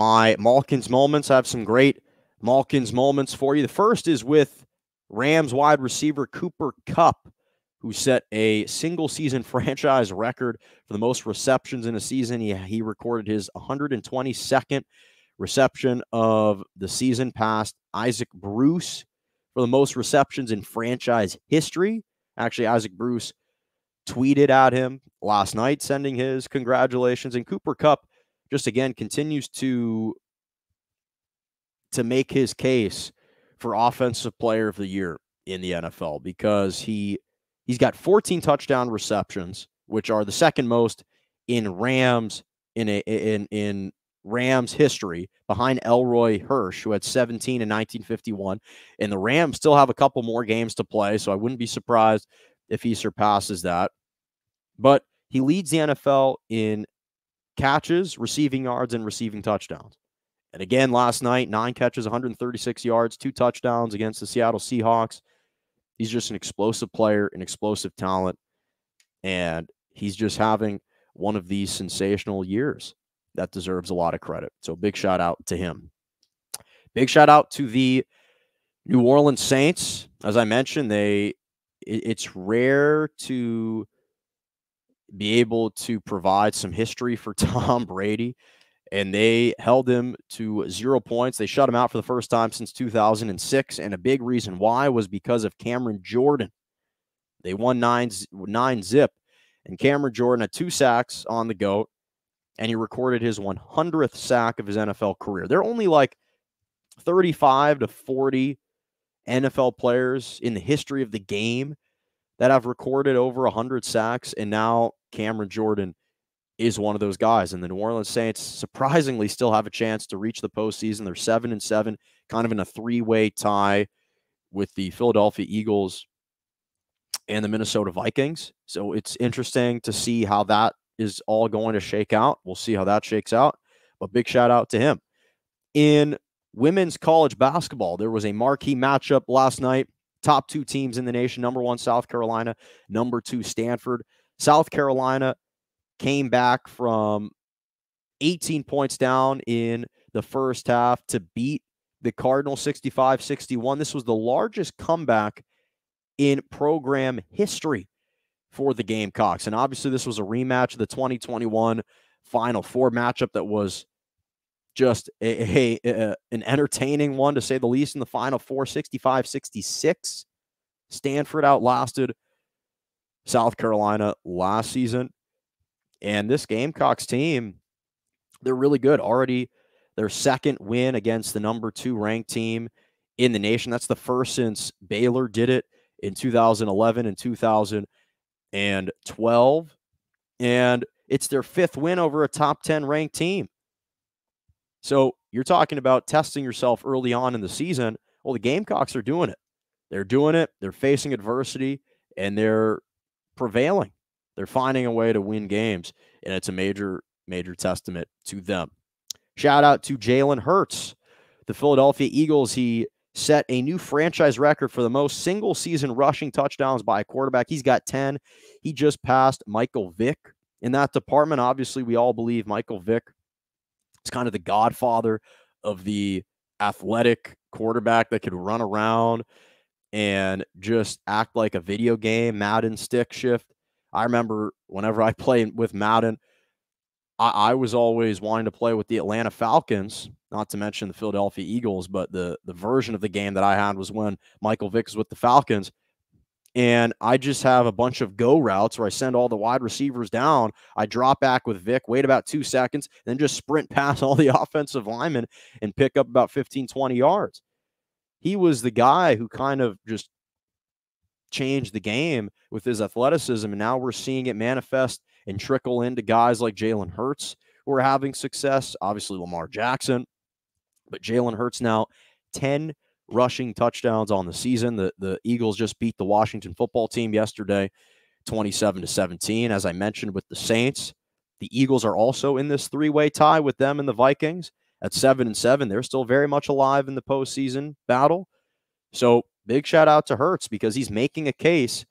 my Malkin's Moments. I have some great Malkin's Moments for you. The first is with Rams wide receiver Cooper Kupp, who set a single-season franchise record for the most receptions in a season. He recorded his 122nd reception of the season past Isaac Bruce for the most receptions in franchise history. Actually, Isaac Bruce tweeted at him last night, sending his congratulations. And Cooper Kupp just, again, continues to make his case for Offensive Player of the Year in the NFL, because he's got 14 touchdown receptions, which are the second most in Rams in Rams history, behind Elroy Hirsch, who had 17 in 1951. And the Rams still have a couple more games to play, so I wouldn't be surprised if he surpasses that. But he leads the NFL in catches, receiving yards, and receiving touchdowns. And again, last night, 9 catches, 136 yards, 2 touchdowns against the Seattle Seahawks. He's just an explosive player, an explosive talent, and he's just having one of these sensational years that deserves a lot of credit. So big shout out to him. Big shout out to the New Orleans Saints. As I mentioned, it's rare to be able to provide some history for Tom Brady, and they held him to 0 points. They shut him out for the first time since 2006, and a big reason why was because of Cameron Jordan. They won 9-zip, and Cameron Jordan had 2 sacks on the GOAT, and he recorded his 100th sack of his NFL career. There are only like 35 to 40 NFL players in the history of the game that have recorded over 100 sacks, and now Cameron Jordan is one of those guys. And the New Orleans Saints surprisingly still have a chance to reach the postseason. They're 7-7, kind of in a 3-way tie with the Philadelphia Eagles and the Minnesota Vikings. So it's interesting to see how that is all going to shake out. We'll see how that shakes out. But big shout out to him. In women's college basketball, there was a marquee matchup last night. Top 2 teams in the nation, #1 South Carolina, #2 Stanford. South Carolina came back from 18 points down in the first half to beat the Cardinals 65-61. This was the largest comeback in program history for the Gamecocks. And obviously this was a rematch of the 2021 Final Four matchup that was just an entertaining one, to say the least, in the Final Four, 65-66. Stanford outlasted South Carolina last season. And this Gamecocks team, they're really good. Already their second win against the #2 ranked team in the nation. That's the first since Baylor did it in 2011 and 2012. And it's their 5th win over a top 10 ranked team. So you're talking about testing yourself early on in the season. Well, the Gamecocks are doing it. They're doing it. They're facing adversity, and they're prevailing. They're finding a way to win games, and it's a major, major testament to them. Shout out to Jalen Hurts, the Philadelphia Eagles. He set a new franchise record for the most single-season rushing touchdowns by a quarterback. He's got 10. He just passed Michael Vick in that department. Obviously, we all believe Michael Vick is kind of the godfather of the athletic quarterback that could run around and just act like a video game, Madden stick shift. I remember whenever I played with Madden, I was always wanting to play with the Atlanta Falcons, not to mention the Philadelphia Eagles, but the version of the game that I had was when Michael Vick was with the Falcons. And I just have a bunch of go routes where I send all the wide receivers down. I drop back with Vick, wait about 2 seconds, then just sprint past all the offensive linemen and pick up about 15, 20 yards. He was the guy who kind of just changed the game with his athleticism, and now we're seeing it manifest and trickle into guys like Jalen Hurts, who are having success. Obviously, Lamar Jackson, but Jalen Hurts now 10 rushing touchdowns on the season. The Eagles just beat the Washington football team yesterday, 27-17. As I mentioned with the Saints, the Eagles are also in this 3-way tie with them and the Vikings at 7-7. They're still very much alive in the postseason battle. So big shout out to Hurts, because he's making a case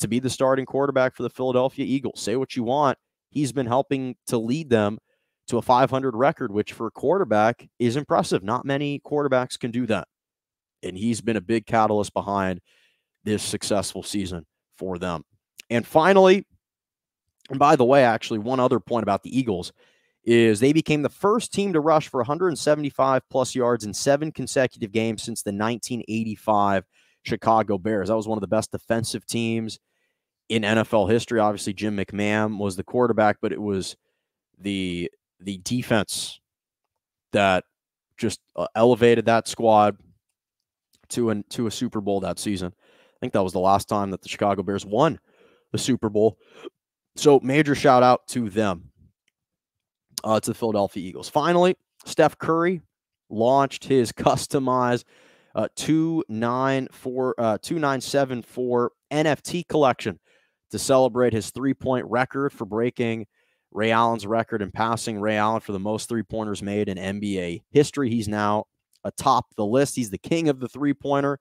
to be the starting quarterback for the Philadelphia Eagles. Say what you want. He's been helping to lead them to a .500 record, which for a quarterback is impressive. Not many quarterbacks can do that. And he's been a big catalyst behind this successful season for them. And finally, and by the way, actually, one other point about the Eagles is they became the first team to rush for 175-plus yards in 7 consecutive games since the 1985 Chicago Bears. That was one of the best defensive teams in NFL history. Obviously, Jim McMahon was the quarterback, but it was the defense that just elevated that squad to a Super Bowl that season. I think that was the last time that the Chicago Bears won the Super Bowl. So major shout out to them, to the Philadelphia Eagles. Finally, Steph Curry launched his customized 2974 NFT collection to celebrate his three-point record for breaking Ray Allen's record and passing Ray Allen for the most three-pointers made in NBA history. He's now atop the list. He's the king of the three-pointer.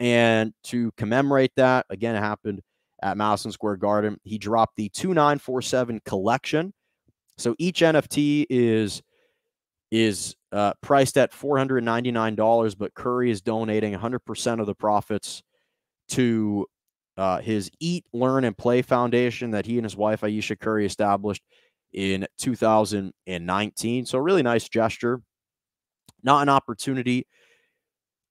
And to commemorate that, again, it happened at Madison Square Garden. He dropped the 2947 collection. So each NFT is priced at $499, but Curry is donating 100% of the profits to his Eat, Learn, and Play Foundation that he and his wife, Ayesha Curry, established in 2019. So a really nice gesture. Not an opportunity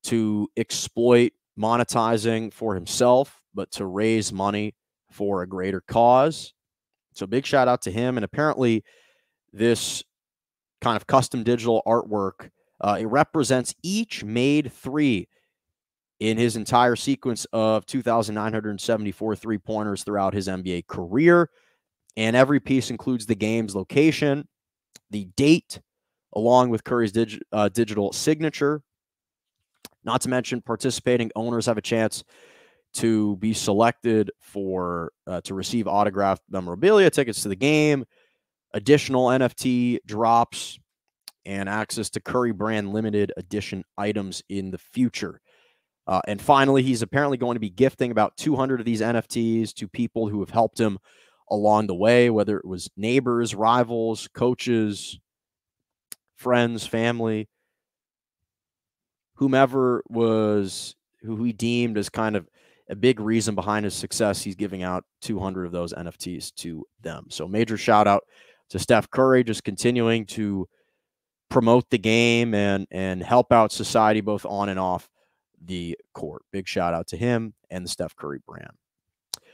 to exploit monetizing for himself, but to raise money for a greater cause. So big shout out to him. And apparently this kind of custom digital artwork, it represents each made three in his entire sequence of 2,974 three-pointers throughout his NBA career. And every piece includes the game's location, the date, along with Curry's digital signature. Not to mention, participating owners have a chance to be selected for to receive autographed memorabilia, tickets to the game, additional NFT drops, and access to Curry Brand limited edition items in the future. And finally, he's apparently going to be gifting about 200 of these NFTs to people who have helped him along the way, whether it was neighbors, rivals, coaches, friends, family, whomever was who he deemed as kind of a big reason behind his success. He's giving out 200 of those NFTs to them. So major shout out to Steph Curry, just continuing to promote the game and help out society both on and off the court. Big shout out to him and the Steph Curry brand.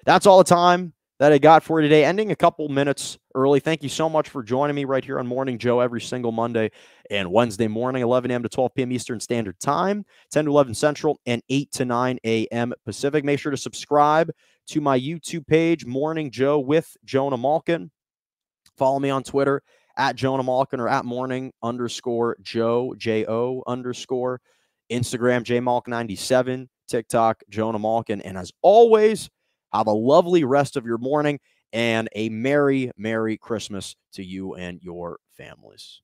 That's all the time that I got for today, ending a couple minutes early. Thank you so much for joining me right here on Morning Joe every single Monday and Wednesday morning, 11 a.m. to 12 p.m. Eastern Standard Time, 10 to 11 Central, and 8 to 9 a.m. Pacific. Make sure to subscribe to my YouTube page, Morning Joe with Jonah Malkin. Follow me on Twitter at Jonah Malkin or at Morning_Joe, J-O _, Instagram, JMalkin97, TikTok, Jonah Malkin. And as always, have a lovely rest of your morning and a merry, merry Christmas to you and your families.